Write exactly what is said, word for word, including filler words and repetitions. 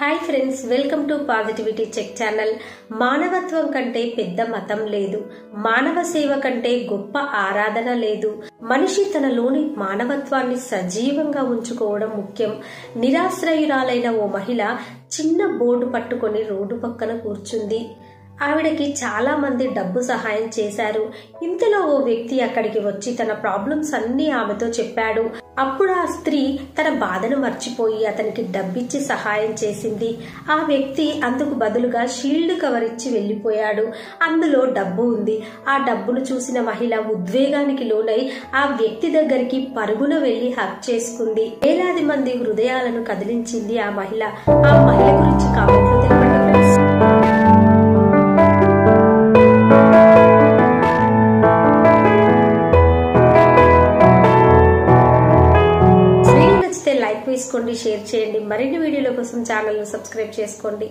Hi friends, welcome to Positivity Check channel. మానవత్వం కంటే పెద్ద మతం లేదు. మానవ సేవ కంటే గొప్ప ఆరాధన లేదు. మనిషి తనలోని మానవత్వాన్ని సజీవంగా ఉంచుకోవడం ముఖ్యం. నిరాశ్రయురాలైన ఓ మహిళ చిన్న బోర్డు పట్టుకొని రోడ్డు పక్కన కూర్చుంది. ఆవిడకి చాలా మంది డబ్బు సహాయం చేశారు. ఇంతలో ఓ వ్యక్తి అక్కడికి వచ్చి తన ప్రాబ్లమ్స్ అన్ని ఆమెతో చెప్పాడు. అప్పుడు ఆ స్త్రీ తన బాధను మర్చిపోయి అతనికి డబ్బిచ్చి సహాయం చేసింది. ఆ వ్యక్తి అందుకు బదులుగా షీల్డ్ కవర్ ఇచ్చి వెళ్ళిపోయాడు. అందులో డబ్బు ఉంది. ఆ డబ్బును చూసిన మహిళ ఉద్వేగానికి లోనై ఆ వ్యక్తి దగ్గరికి పరుగున వెళ్లి హక్ చేసుకుంది. వేలాది మంది హృదయాలను కదిలించింది ఆ మహిళ. ఆ మహిళ గురించి కామెంట్లు తెలపండి ఫ్రెండ్స్. లైక్ వేసుకోండి, షేర్ చేయండి. మరిన్ని వీడియోల కోసం ఛానల్ ను సబ్స్క్రైబ్ చేసుకోండి.